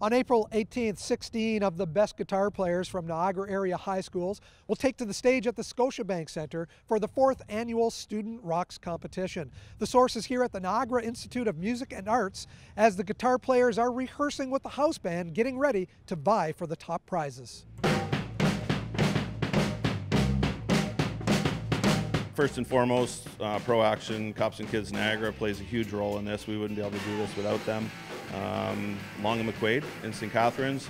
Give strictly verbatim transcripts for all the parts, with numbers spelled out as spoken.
On April eighteenth, sixteen of the best guitar players from Niagara area high schools will take to the stage at the Scotiabank Centre for the fourth annual Student Rocks competition. The source is here at the Niagara Institute of Music and Arts as the guitar players are rehearsing with the house band, getting ready to vie for the top prizes. First and foremost, uh, Pro Action, Cops and Kids Niagara plays a huge role in this. We wouldn't be able to do this without them. Um, Long and McQuaid in Saint Catharines,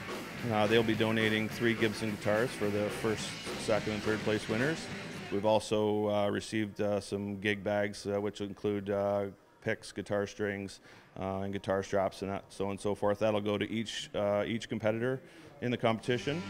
uh, they'll be donating three Gibson guitars for the first, second, and third place winners. We've also uh, received uh, some gig bags, uh, which include uh, picks, guitar strings, uh, and guitar straps, and that, so on and so forth. That'll go to each uh, each competitor in the competition.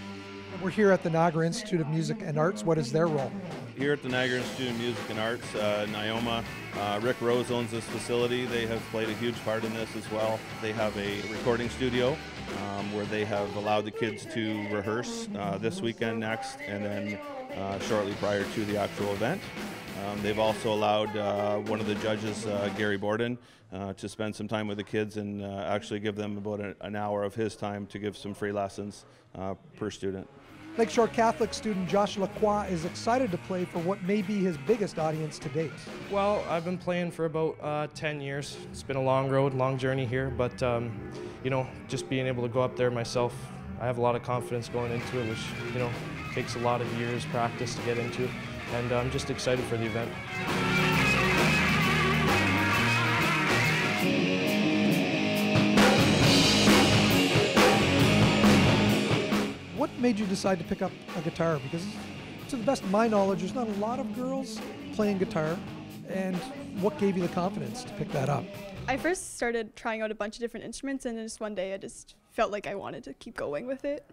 We're here at the Niagara Institute of Music and Arts. What is their role? Here at the Niagara Institute of Music and Arts, uh, Nioma, uh, Rick Rose owns this facility. They have played a huge part in this as well. They have a recording studio um, where they have allowed the kids to rehearse uh, this weekend, next, and then uh, shortly prior to the actual event. Um, they've also allowed uh, one of the judges, uh, Gary Borden, uh, to spend some time with the kids and uh, actually give them about a, an hour of his time to give some free lessons uh, per student. Lakeshore Catholic student Josh Lacroix is excited to play for what may be his biggest audience to date. Well, I've been playing for about uh, ten years. It's been a long road, long journey here, but um, you know, just being able to go up there myself, I have a lot of confidence going into it, which you know takes a lot of years practice to get into. And I'm just excited for the event. What made you decide to pick up a guitar? Because to the best of my knowledge, there's not a lot of girls playing guitar. And what gave you the confidence to pick that up? I first started trying out a bunch of different instruments, and then just one day I just felt like I wanted to keep going with it.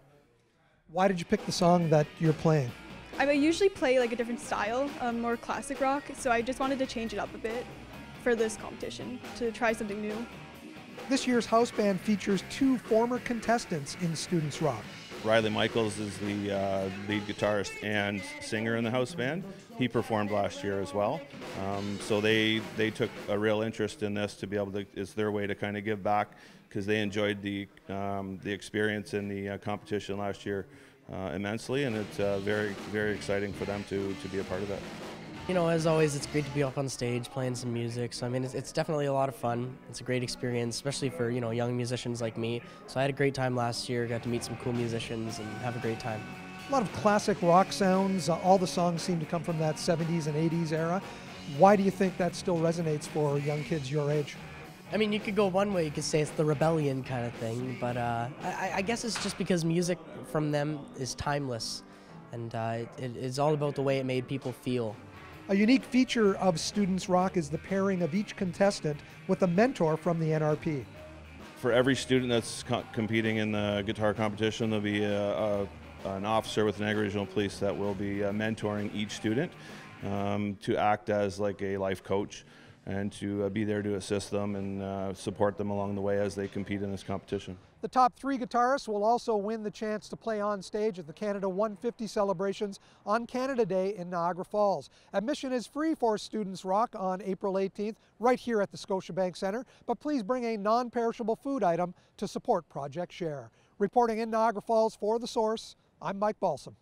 Why did you pick the song that you're playing? I usually play like a different style, um, more classic rock, so I just wanted to change it up a bit for this competition, to try something new. This year's house band features two former contestants in Students Rock. Riley Michaels is the uh, lead guitarist and singer in the house band. He performed last year as well. Um, so they, they took a real interest in this to be able to, it's their way to kind of give back because they enjoyed the, um, the experience in the uh, competition last year. Uh, immensely, and it's uh, very, very exciting for them to, to be a part of it. You know, as always, it's great to be up on stage playing some music. So, I mean, it's, it's definitely a lot of fun. It's a great experience, especially for, you know, young musicians like me. So I had a great time last year, got to meet some cool musicians and have a great time. A lot of classic rock sounds. Uh, all the songs seem to come from that seventies and eighties era. Why do you think that still resonates for young kids your age? I mean, you could go one way, you could say it's the rebellion kind of thing, but uh, I, I guess it's just because music from them is timeless, and uh, it, it's all about the way it made people feel. A unique feature of Students Rock is the pairing of each contestant with a mentor from the N R P. For every student that's co competing in the guitar competition, there'll be a, a, an officer with the Niagara Regional Police that will be uh, mentoring each student um, to act as like a life coach, and to uh, be there to assist them and uh, support them along the way as they compete in this competition. The top three guitarists will also win the chance to play on stage at the Canada one fifty celebrations on Canada Day in Niagara Falls. Admission is free for Students Rock on April eighteenth, right here at the Scotiabank Centre, but please bring a non-perishable food item to support Project Share. Reporting in Niagara Falls for The Source, I'm Mike Balsam.